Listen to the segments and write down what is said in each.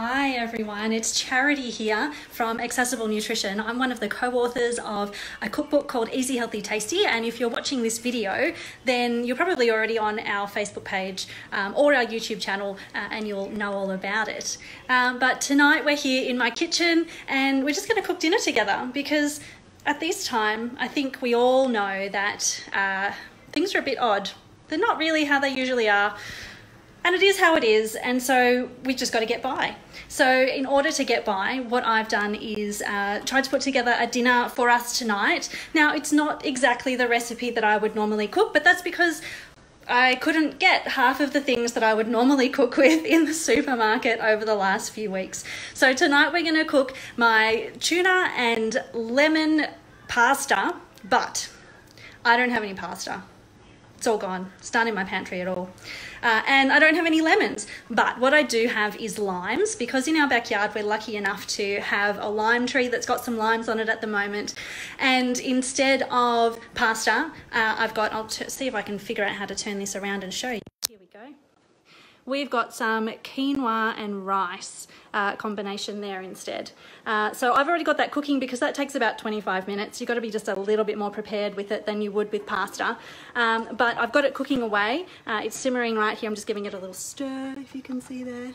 Hi everyone, it's Charity here from Accessible Nutrition. I'm one of the co-authors of a cookbook called Easy Healthy Tasty, and if you're watching this video then you're probably already on our Facebook page or our YouTube channel and you'll know all about it. But tonight we're here in my kitchen and we're just going to cook dinner together because at this time I think we all know that things are a bit odd. They're not really how they usually are. And it is how it is, and so we've just got to get by. So in order to get by, what I've done is tried to put together a dinner for us tonight. Now, it's not exactly the recipe that I would normally cook, but that's because I couldn't get half of the things that I would normally cook with in the supermarket over the last few weeks. So tonight we're going to cook my tuna and lemon pasta, but I don't have any pasta. It's all gone. It's not in my pantry at all. And I don't have any lemons, but what I do have is limes, because in our backyard we're lucky enough to have a lime tree that's got some limes on it at the moment. And instead of pasta, I've got, I'll see if I can figure out how to turn this around and show you. Here we go. We've got some quinoa and rice combination there instead. So I've already got that cooking because that takes about 25 minutes. You've got to be just a little bit more prepared with it than you would with pasta. But I've got it cooking away. It's simmering right here. I'm just giving it a little stir, if you can see there.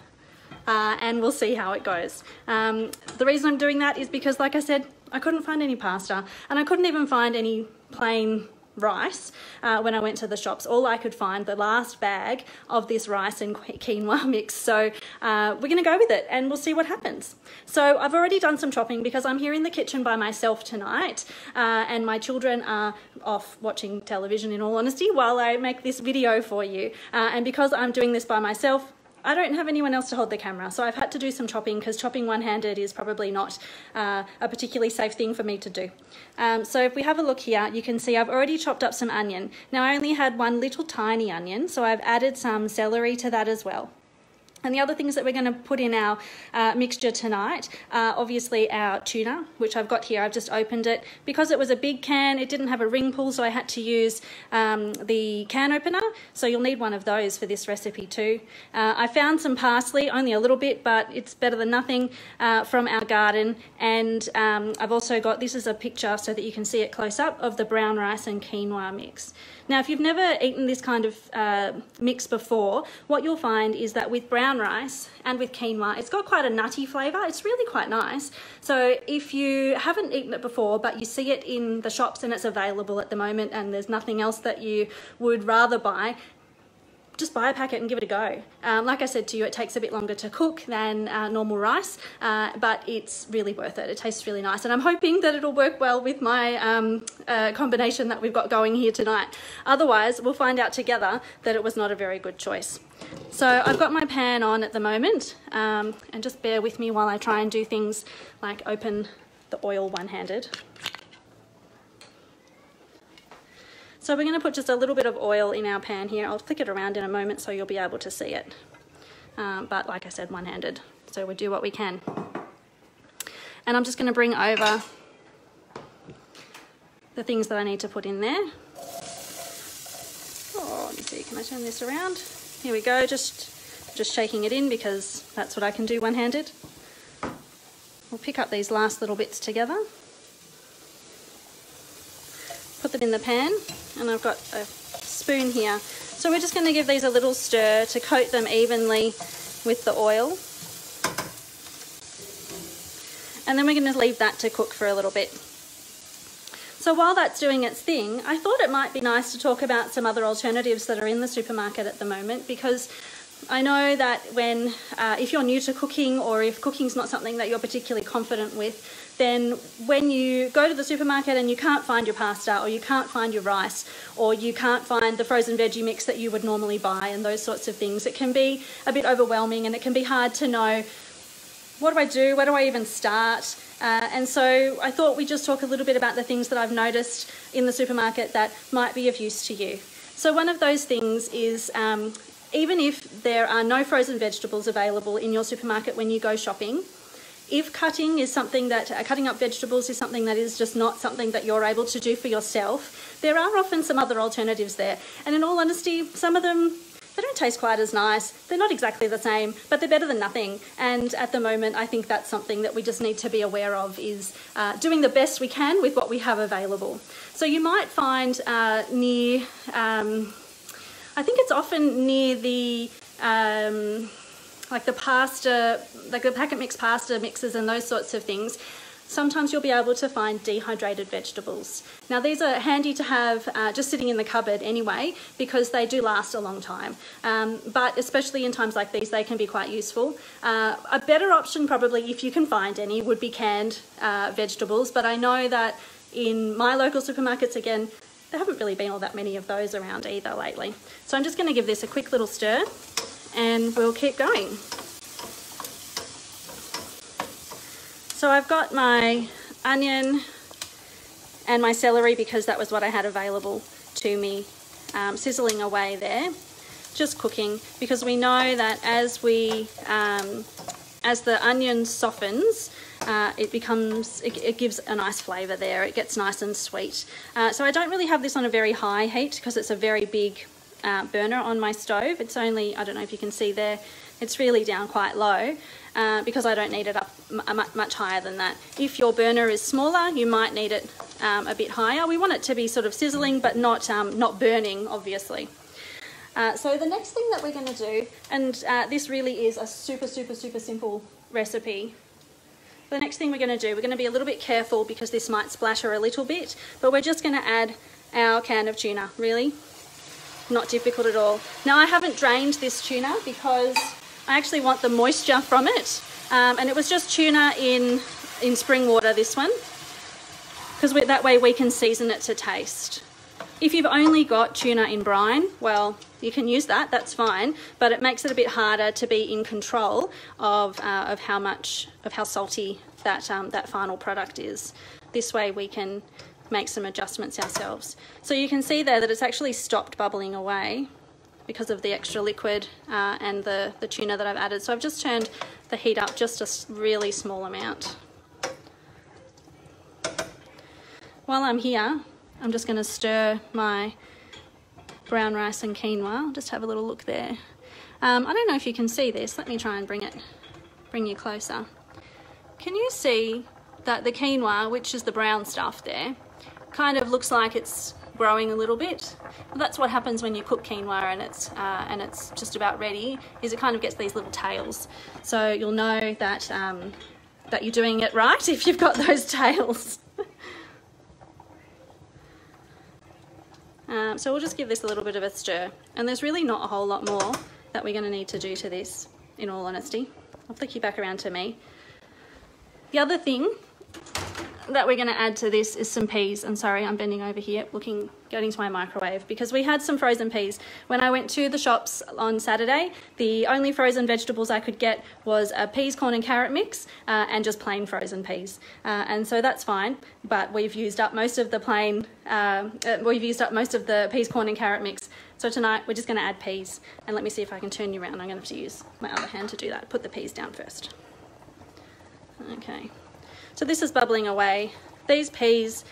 And we'll see how it goes. The reason I'm doing that is because, like I said, I couldn't find any pasta and I couldn't even find any plain rice when I went to the shops. All I could find, the last bag of this rice and quinoa mix. So we're going to go with it and we'll see what happens. So I've already done some chopping because I'm here in the kitchen by myself tonight and my children are off watching television, in all honesty, while I make this video for you. And because I'm doing this by myself, I don't have anyone else to hold the camera, so I've had to do some chopping because chopping one-handed is probably not a particularly safe thing for me to do. So if we have a look here, you can see I've already chopped up some onion. Now I only had one little tiny onion, so I've added some celery to that as well. And the other things that we're going to put in our mixture tonight are obviously our tuna, which I've got here. I've just opened it. Because it was a big can, it didn't have a ring pull, so I had to use the can opener. So you'll need one of those for this recipe too. I found some parsley, only a little bit, but it's better than nothing, from our garden. And I've also got, this is a picture so that you can see it close up, of the brown rice and quinoa mix. Now, if you've never eaten this kind of mix before, what you'll find is that with brown rice and with quinoa, it's got quite a nutty flavour. It's really quite nice. So if you haven't eaten it before, but you see it in the shops and it's available at the moment and there's nothing else that you would rather buy, just buy a packet and give it a go. Like I said to you, it takes a bit longer to cook than normal rice, but it's really worth it. It tastes really nice, and I'm hoping that it'll work well with my combination that we've got going here tonight. Otherwise, we'll find out together that it was not a very good choice. So I've got my pan on at the moment, and just bear with me while I try and do things like open the oil one-handed. So we're going to put just a little bit of oil in our pan here. I'll flick it around in a moment so you'll be able to see it. But like I said, one-handed. So we do what we can. And I'm just going to bring over the things that I need to put in there. Oh, let me see, can I turn this around? Here we go, just shaking it in because that's what I can do one-handed. We'll pick up these last little bits together. Put them in the pan, and I've got a spoon here. So we're just going to give these a little stir to coat them evenly with the oil. And then we're going to leave that to cook for a little bit. So while that's doing its thing, I thought it might be nice to talk about some other alternatives that are in the supermarket at the moment, because I know that when, if you're new to cooking or if cooking's not something that you're particularly confident with, then when you go to the supermarket and you can't find your pasta or you can't find your rice or you can't find the frozen veggie mix that you would normally buy and those sorts of things, it can be a bit overwhelming and it can be hard to know, what do I do? Where do I even start? And so I thought we'd just talk a little bit about the things that I've noticed in the supermarket that might be of use to you. So one of those things is, even if there are no frozen vegetables available in your supermarket when you go shopping, if cutting is something that, cutting up vegetables is something that is just not something that you're able to do for yourself, there are often some other alternatives there. And in all honesty, some of them They don't taste quite as nice, they're not exactly the same, but they're better than nothing. And at the moment, I think that's something that we just need to be aware of, is doing the best we can with what we have available. So you might find near, I think it's often near the like the pasta, like the packet mix pasta mixes and those sorts of things, sometimes you'll be able to find dehydrated vegetables. Now these are handy to have just sitting in the cupboard anyway, because they do last a long time. But especially in times like these, they can be quite useful. A better option probably, if you can find any, would be canned vegetables. But I know that in my local supermarkets, again, there haven't really been all that many of those around either lately. So I'm just going to give this a quick little stir and we'll keep going. So I've got my onion and my celery, because that was what I had available to me, sizzling away there, just cooking, because we know that as the onion softens, it becomes, it gives a nice flavour there, it gets nice and sweet. So I don't really have this on a very high heat, because it's a very big burner on my stove. It's only, I don't know if you can see there, it's really down quite low, because I don't need it up much higher than that. If your burner is smaller, you might need it a bit higher. We want it to be sort of sizzling, but not, not burning, obviously. So the next thing that we're going to do, and this really is a super simple recipe. The next thing we're going to do, we're going to be a little bit careful because this might splatter a little bit, but we're just going to add our can of tuna, really. Not difficult at all. Now I haven't drained this tuna because I actually want the moisture from it, and it was just tuna in spring water, this one, because that way we can season it to taste. If you've only got tuna in brine, well, you can use that, that's fine, but it makes it a bit harder to be in control of how much, of how salty that, that final product is. This way we can make some adjustments ourselves. So you can see there that it's actually stopped bubbling away because of the extra liquid and the tuna that I've added. So I've just turned the heat up just a really small amount. While I'm here, I'm just going to stir my brown rice and quinoa. I'll just have a little look there. I don't know if you can see this. Let me try and bring you closer. Can you see that the quinoa, which is the brown stuff there, kind of looks like it's growing a little bit? Well, that's what happens when you cook quinoa and it's just about ready, is it kind of gets these little tails. So you'll know that, that you're doing it right if you've got those tails. So we'll just give this a little bit of a stir, and there's really not a whole lot more that we're going to need to do to this, in all honesty. I'll flick you back around to me. The other thing that we're going to add to this is some peas. I'm sorry, I'm bending over here, getting to my microwave, because we had some frozen peas. When I went to the shops on Saturday, the only frozen vegetables I could get was a peas, corn and carrot mix and just plain frozen peas. And so that's fine, but we've used up most of the peas, corn and carrot mix. So tonight we're just going to add peas. And let me see if I can turn you around. I'm going to have to use my other hand to do that. Put the peas down first. Okay. So this is bubbling away. These peas,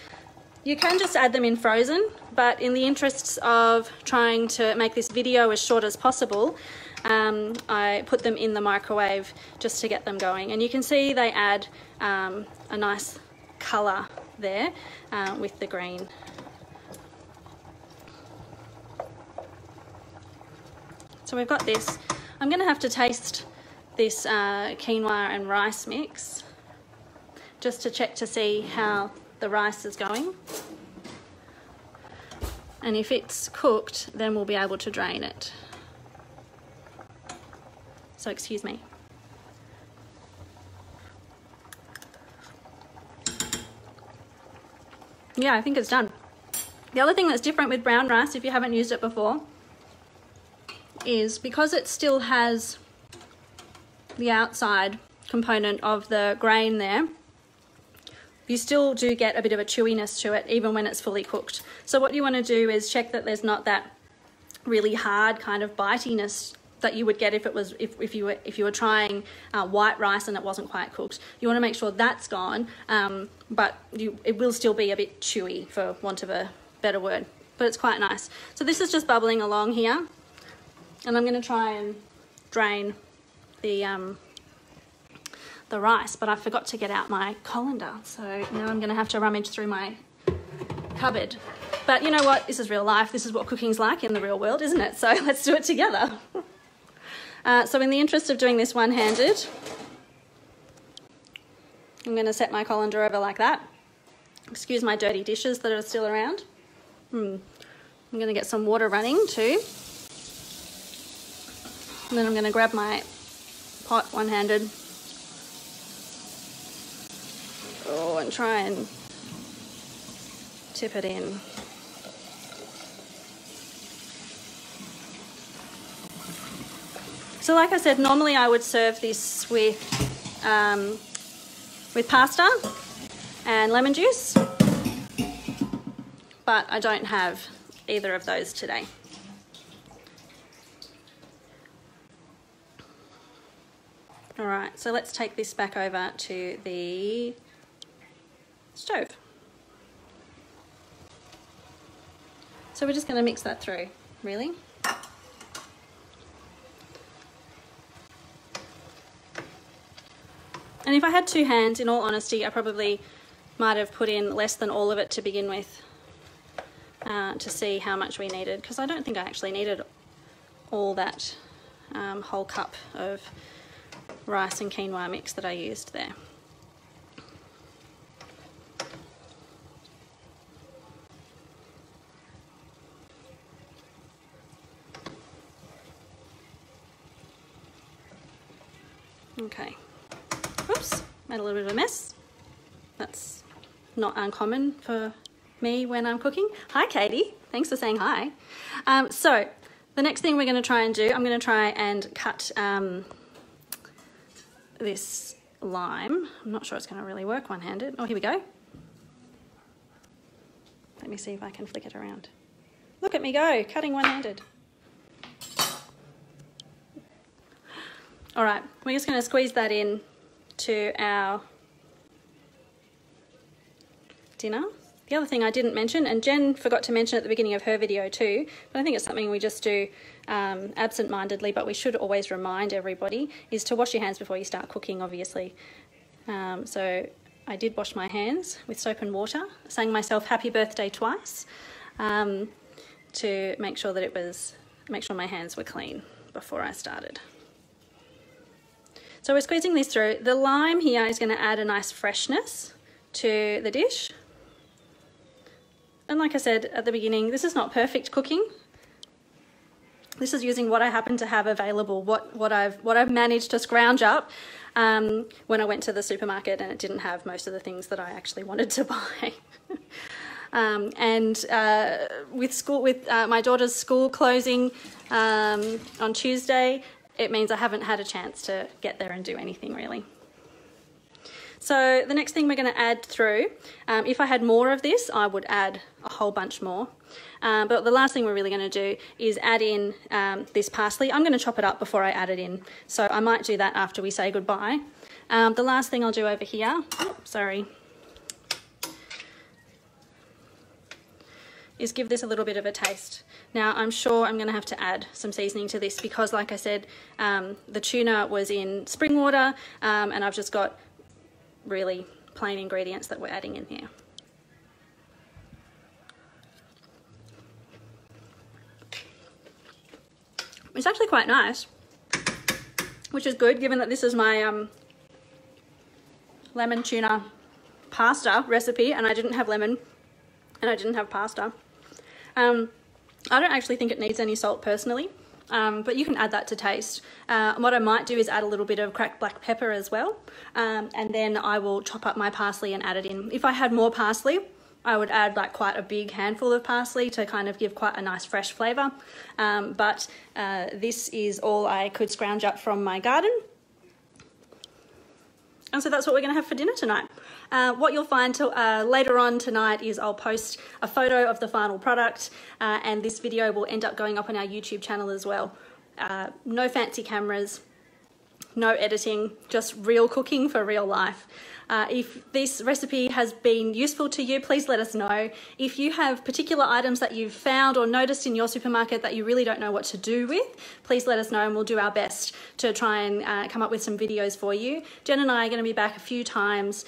you can just add them in frozen, but in the interests of trying to make this video as short as possible, I put them in the microwave just to get them going. And you can see they add a nice colour there with the green. So we've got this. I'm going to have to taste this quinoa and rice mix, just to check to see how the rice is going. And if it's cooked, then we'll be able to drain it. So excuse me. Yeah, I think it's done. The other thing that's different with brown rice, if you haven't used it before, is because it still has the outside component of the grain there, you still do get a bit of a chewiness to it, even when it's fully cooked. So what you want to do is check that there's not that really hard kind of bitiness that you would get if it was if you were trying white rice and it wasn't quite cooked. You want to make sure that's gone, but it will still be a bit chewy, for want of a better word. But it's quite nice. So this is just bubbling along here. And I'm going to try and drain the rice, but I forgot to get out my colander, so now I'm going to have to rummage through my cupboard. But you know what? This is real life. This is what cooking's like in the real world, isn't it? So let's do it together. So in the interest of doing this one-handed, I'm going to set my colander over like that. Excuse my dirty dishes that are still around. I'm going to get some water running too. And then I'm going to grab my pot one-handed. Oh, and try and tip it in. So like I said, normally I would serve this with pasta and lemon juice, but I don't have either of those today. All right, so let's take this back over to the stove. So we're just going to mix that through, really. And if I had two hands, in all honesty, I probably might have put in less than all of it to begin with to see how much we needed, because I don't think I actually needed all that whole cup of rice and quinoa mix that I used there. Okay. Oops, made a little bit of a mess. That's not uncommon for me when I'm cooking. Hi Katie, thanks for saying hi. So the next thing we're going to try and do, I'm going to try and cut this lime. I'm not sure it's going to really work one-handed. Oh, here we go. Let me see if I can flick it around. Look at me go, cutting one-handed. All right, we're just going to squeeze that in to our dinner. The other thing I didn't mention, and Jen forgot to mention at the beginning of her video too, but I think it's something we just do absent-mindedly, but we should always remind everybody, is to wash your hands before you start cooking, obviously. So I did wash my hands with soap and water, sang myself happy birthday twice to make sure that make sure my hands were clean before I started. So we're squeezing this through. The lime here is going to add a nice freshness to the dish. And like I said at the beginning, this is not perfect cooking. This is using what I happen to have available, what I've managed to scrounge up when I went to the supermarket and it didn't have most of the things that I actually wanted to buy. With my daughter's school closing on Tuesday, it means I haven't had a chance to get there and do anything really. So the next thing we're going to add through, if I had more of this, I would add a whole bunch more. But the last thing we're really going to do is add in this parsley. I'm going to chop it up before I add it in. So I might do that after we say goodbye. The last thing I'll do over here, is give this a little bit of a taste. Now I'm sure I'm going to have to add some seasoning to this because like I said, the tuna was in spring water and I've just got really plain ingredients that we're adding in here. It's actually quite nice, which is good given that this is my lemon tuna pasta recipe and I didn't have lemon and I didn't have pasta. I don't actually think it needs any salt personally, but you can add that to taste. What I might do is add a little bit of cracked black pepper as well, and then I will chop up my parsley and add it in. If I had more parsley, I would add like quite a big handful of parsley to kind of give quite a nice fresh flavour, but this is all I could scrounge up from my garden. And so that's what we're going to have for dinner tonight. What you'll find later on tonight is I'll post a photo of the final product and this video will end up going up on our YouTube channel as well. No fancy cameras, no editing, just real cooking for real life. If this recipe has been useful to you, please let us know. If you have particular items that you've found or noticed in your supermarket that you really don't know what to do with, please let us know and we'll do our best to try and come up with some videos for you. Jen and I are going to be back a few times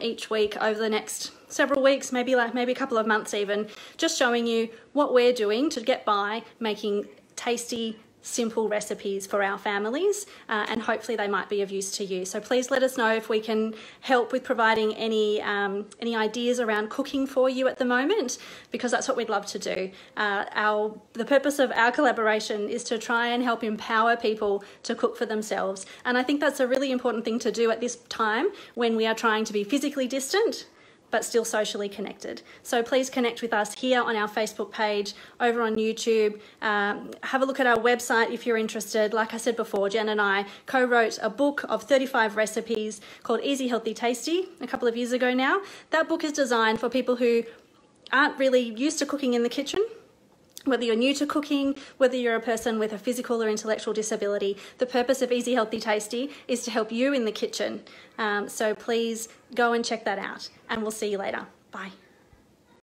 each week over the next several weeks, maybe a couple of months even, just showing you what we're doing to get by making tasty, simple recipes for our families, and hopefully they might be of use to you. So please let us know if we can help with providing any ideas around cooking for you at the moment, because that's what we'd love to do. The purpose of our collaboration is to try and help empower people to cook for themselves, and I think that's a really important thing to do at this time when we are trying to be physically distant but still socially connected. So please connect with us here on our Facebook page, over on YouTube. Have a look at our website if you're interested. Like I said before, Jen and I co-wrote a book of 35 recipes called Easy Healthy Tasty a couple of years ago now. That book is designed for people who aren't really used to cooking in the kitchen. Whether you're new to cooking, whether you're a person with a physical or intellectual disability, the purpose of Easy Healthy Tasty is to help you in the kitchen. So please go and check that out, and we'll see you later. Bye.